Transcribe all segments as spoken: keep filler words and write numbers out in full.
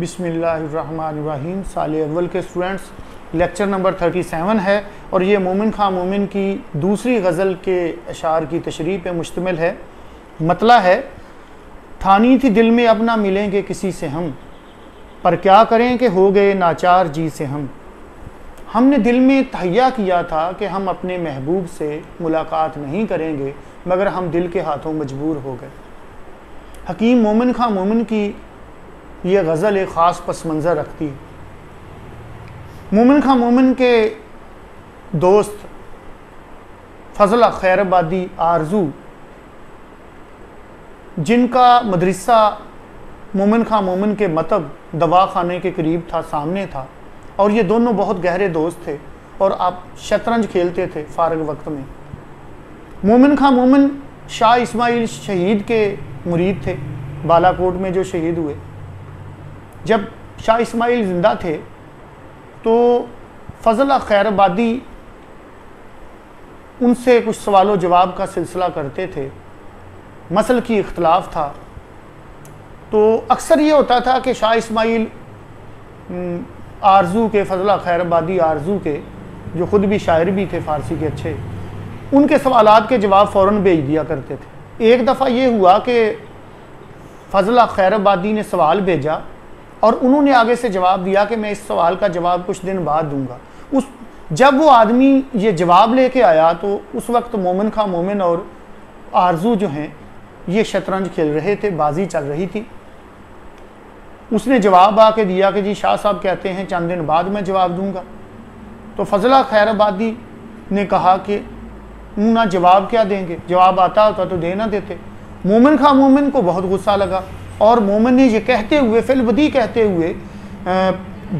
बिस्मिल्लाहिर्रहमानिर्रहीम साल अव्वल के स्टूडेंट्स लेक्चर नंबर सैंतीस है और ये मोमिन खान मोमिन की दूसरी गज़ल के अशार की तशरीह पे मुश्तमिल है। मतला है, ठानी थी दिल में अब ना मिलेंगे किसी से हम, पर क्या करें कि हो गए नाचार जी से हम। हमने दिल में तहैया किया था कि हम अपने महबूब से मुलाकात नहीं करेंगे, मगर हम दिल के हाथों मजबूर हो गए। हकीम मोमिन खान मोमिन की यह गज़ल एक ख़ास पस मंज़र रखती है। मोमिन खान मोमिन के दोस्त फजल खैरबादी आरजू, जिनका मदरसा मोमिन खान मोमिन के मतब दवाखाने के करीब था, सामने था, और ये दोनों बहुत गहरे दोस्त थे और आप शतरंज खेलते थे फारग वक्त में। मोमिन खान मोमिन शाह इस्माइल शहीद के मुरीद थे, बालाकोट में जो शहीद हुए। जब शाह इस्माइल ज़िंदा थे तो फजल खैरबादी उनसे कुछ सवालों जवाब का सिलसिला करते थे, मसल की इख्तलाफ था। तो अक्सर ये होता था कि शाह इस्माइल आरजू के, फजल खैरबादी आरजू के, जो ख़ुद भी शायर भी थे फ़ारसी के अच्छे, उनके सवालात के जवाब फ़ौरन भेज दिया करते थे। एक दफ़ा ये हुआ कि फजल खैरबादी ने सवाल भेजा और उन्होंने आगे से जवाब दिया कि मैं इस सवाल का जवाब कुछ दिन बाद दूंगा। उस जब वो आदमी ये जवाब लेके आया तो उस वक्त मोमिन खान मोमिन और आरजू जो हैं ये शतरंज खेल रहे थे, बाजी चल रही थी। उसने जवाब आके दिया कि जी शाह साहब कहते हैं चंद दिन बाद मैं जवाब दूंगा। तो फजल खैरबादी ने कहा कि ना जवाब क्या देंगे, जवाब आता होता तो दे ना देते। मोमिन खान मोमिन को बहुत गुस्सा लगा और मोमिन ने ये कहते हुए फिलबदी कहते हुए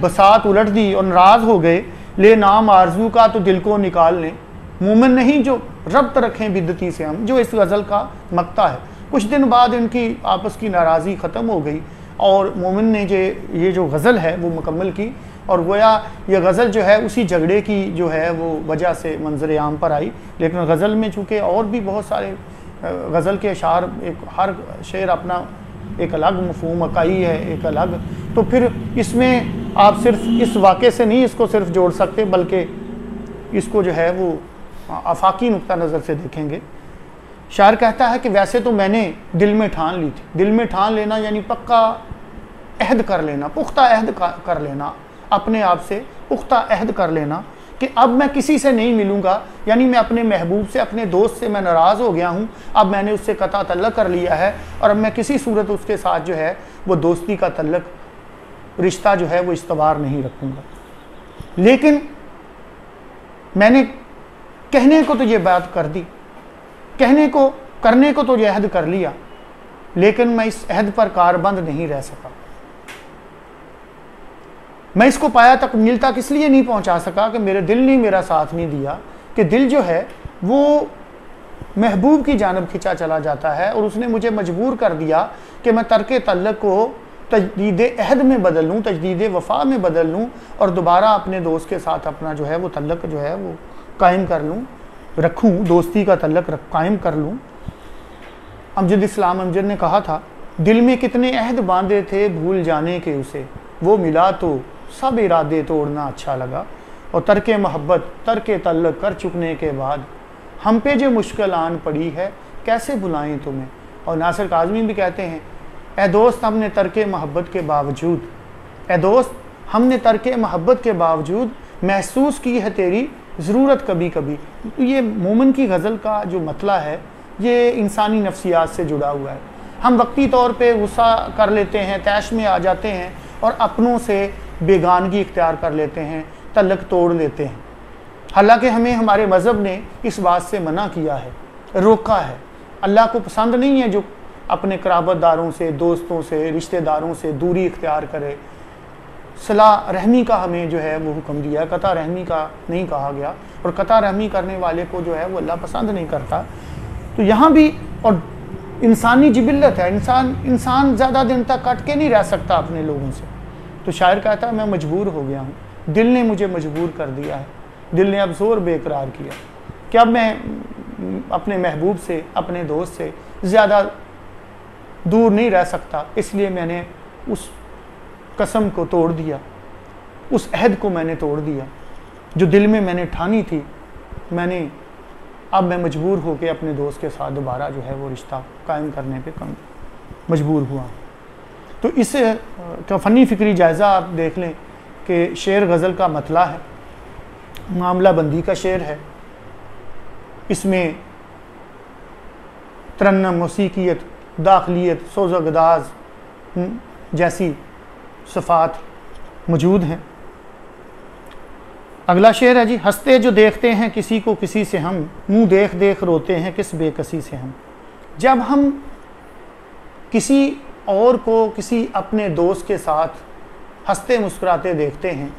बसात उलट दी और नाराज़ हो गए। ले नाम आरजू का तो दिल को निकाल लें, मोमिन नहीं जो रब्त रखें बिदती से हम, जो इस गज़ल का मकता है। कुछ दिन बाद इनकी आपस की नाराज़ी ख़त्म हो गई और मोमिन ने ये ये जो गज़ल है वो मुकम्मल की और गोया ये गज़ल जो है उसी झगड़े की जो है वो वजह से मंजर आम पर आई। लेकिन गज़ल में चूँकि और भी बहुत सारे गज़ल के अशार, एक हर शेर अपना एक अलग मफहूम अकाई है एक अलग, तो फिर इसमें आप सिर्फ इस वाक़े से नहीं इसको सिर्फ जोड़ सकते, बल्कि इसको जो है वो आफाकी नुक्ता नज़र से देखेंगे। शायर कहता है कि वैसे तो मैंने दिल में ठान ली थी। दिल में ठान लेना यानी पक्का अहद कर लेना, पुख्ता अहद कर लेना, अपने आप से पुख्ता अहद कर लेना कि अब मैं किसी से नहीं मिलूँगा। यानी मैं अपने महबूब से, अपने दोस्त से मैं नाराज़ हो गया हूँ, अब मैंने उससे कता तल्लक कर लिया है और अब मैं किसी सूरत उसके साथ जो है वो दोस्ती का तल्लक, रिश्ता जो है वो इस्तवार नहीं रखूँगा। लेकिन मैंने कहने को तो ये बात कर दी, कहने को करने को तो ये अहद कर लिया, लेकिन मैं इस अहद पर कारबंद नहीं रह सका। मैं इसको पाया तक मिलता किस लिए नहीं पहुंचा सका कि मेरे दिल ने मेरा साथ नहीं दिया, कि दिल जो है वो महबूब की जानब खिंचा चला जाता है और उसने मुझे मजबूर कर दिया कि मैं तर्के तल्लक को तजदीद अहद में बदल लूँ, तजदीद वफ़ा में बदल लूँ और दोबारा अपने दोस्त के साथ अपना जो है वो तल्लक जो है वो कायम कर लूँ, रखूँ, दोस्ती का तल्लक कायम कर लूँ। अमजद इस्लाम अमजद ने कहा था, दिल में कितने अहद बांधे थे भूल जाने के उसे, वो मिला तो सब इरादे तोड़ना अच्छा लगा। और तरके मोहब्बत तरके तल्लक कर चुकने के बाद हम पे जो मुश्किल आन पड़ी है कैसे बुलाएं तुम्हें। और नासिर काज़मी भी कहते हैं, ए दोस्त हमने तरके मोहब्बत के बावजूद, ए दोस्त हमने तरके मोहब्बत के बावजूद महसूस की है तेरी ज़रूरत कभी कभी। तो ये मोमिन की गज़ल का जो मतला है ये इंसानी नफ्सियात से जुड़ा हुआ है। हम वक्ती तौर पर गुस्सा कर लेते हैं, तैश में आ जाते हैं और अपनों से बेगानगी इख्तियार कर लेते हैं, तल्लक तोड़ लेते हैं। हालांकि हमें हमारे मज़हब ने इस बात से मना किया है, रोका है। अल्लाह को पसंद नहीं है जो अपने कराबतदारों से, दोस्तों से, रिश्तेदारों से दूरी इख्तियार करे। सलाह रहमी का हमें जो है वो हुक्म दिया है, कता रहमी का नहीं कहा गया, और कता रहमी करने वाले को जो है वो अल्लाह पसंद नहीं करता। तो यहाँ भी और इंसानी जिबिलत है, इंसान इंसान ज़्यादा दिन तक कट के नहीं रह सकता अपने लोगों से। तो शायर कहता है मैं मजबूर हो गया हूँ, दिल ने मुझे मजबूर कर दिया है, दिल ने अब ज़ोर बेकरार किया कि अब मैं अपने महबूब से, अपने दोस्त से ज़्यादा दूर नहीं रह सकता, इसलिए मैंने उस कसम को तोड़ दिया, उस अहद को मैंने तोड़ दिया जो दिल में मैंने ठानी थी। मैंने अब मैं मजबूर होकर अपने दोस्त के साथ दोबारा जो है वो रिश्ता कायम करने पे कम मजबूर हुआ। तो इस का फ़नी फ़िक्री जायज़ा आप देख लें कि शेर गज़ल का मतला है, मामला बंदी का शेर है, इसमें तरन्नम, मौसीकियत, दाखिलियत, सोज़गदाज जैसी सफ़ात मौजूद हैं। अगला शेर है जी, हंसते जो देखते हैं किसी को किसी से हम, मुंह देख देख रोते हैं किस बेकसी से हम। जब हम किसी और को किसी अपने दोस्त के साथ हंसते मुस्कुराते देखते हैं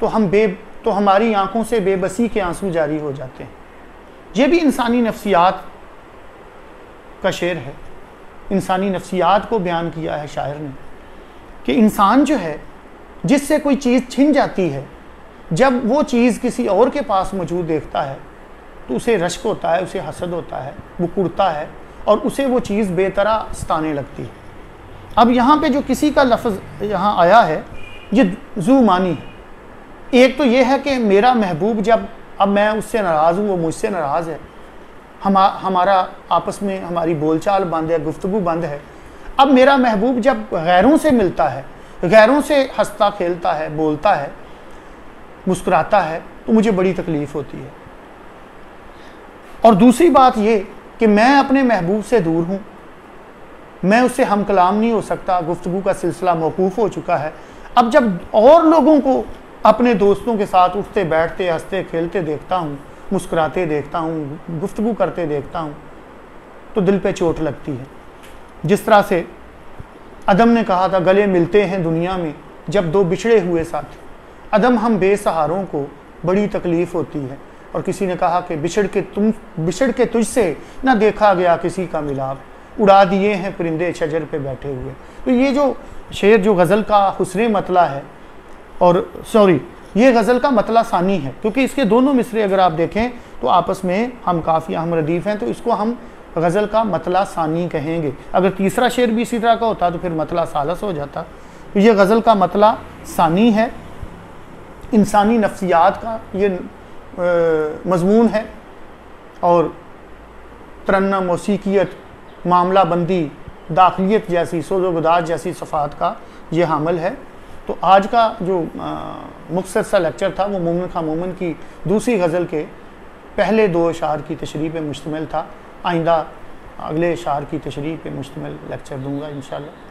तो हम बे तो हमारी आंखों से बेबसी के आंसू जारी हो जाते हैं। ये भी इंसानी नफ्सियात का शेर है, इंसानी नफ्सियात को बयान किया है शायर ने कि इंसान जो है जिससे कोई चीज़ छिन जाती है, जब वो चीज़ किसी और के पास मौजूद देखता है तो उसे रश्क होता है, उसे हसद होता है, वो कुड़ता है और उसे वो चीज़ बेतरह सताने लगती है। अब यहाँ पे जो किसी का लफ्ज़ यहाँ आया है ये जू मानी है। एक तो ये है कि मेरा महबूब, जब अब मैं उससे नाराज़ हूँ, वो मुझसे नाराज़ है, हम हमारा आपस में हमारी बोलचाल बंद है, गुफ्तगू बंद है। अब मेरा महबूब जब गैरों से मिलता है, गैरों से हंसता खेलता है, बोलता है, मुस्कुराता है, तो मुझे बड़ी तकलीफ़ होती है। और दूसरी बात ये कि मैं अपने महबूब से दूर हूँ, मैं उससे हम कलाम नहीं हो सकता, गुफ्तगू का सिलसिला मौकूफ़ हो चुका है। अब जब और लोगों को अपने दोस्तों के साथ उठते बैठते हंसते खेलते देखता हूँ, मुस्कुराते देखता हूँ, गुफ्तगू करते देखता हूँ तो दिल पे चोट लगती है। जिस तरह से अदम ने कहा था, गले मिलते हैं दुनिया में जब दो बिछड़े हुए साथी। अदम हम बेसहारों को बड़ी तकलीफ़ होती है। और किसी ने कहा कि बिछड़ के तुम बिछड़ के तुझसे ना देखा गया किसी का मिलाप, उड़ा दिए हैं परिंदे शजर पे बैठे हुए। तो ये जो शेर जो गज़ल का हुस्ने मतला है, और सॉरी ये गज़ल का मतला सानी है क्योंकि इसके दोनों मिसरे अगर आप देखें तो आपस में हम काफ़ी हम रदीफ़ हैं, तो इसको हम गज़ल का मतला सानी कहेंगे। अगर तीसरा शेर भी इसी तरह का होता तो फिर मतला सालस हो जाता। तो ये गज़ल का मतला सानी है, इंसानी नफ्सियात का ये मजमून है। और तरन्ना, मौसीकियत, मामला बंदी, दाखिलियत जैसी सोज़ोगदाज जैसी सफ़ात का ये हामिल है। तो आज का जो मुख्तसर सा लेक्चर था वो मोमिन खान मोमिन की दूसरी गज़ल के पहले दो अशार की तशरीह पे मुश्तमिल था। आइंदा अगले अशार की तशरीह पे मुश्तमिल लेक्चर दूंगा इंशाल्लाह।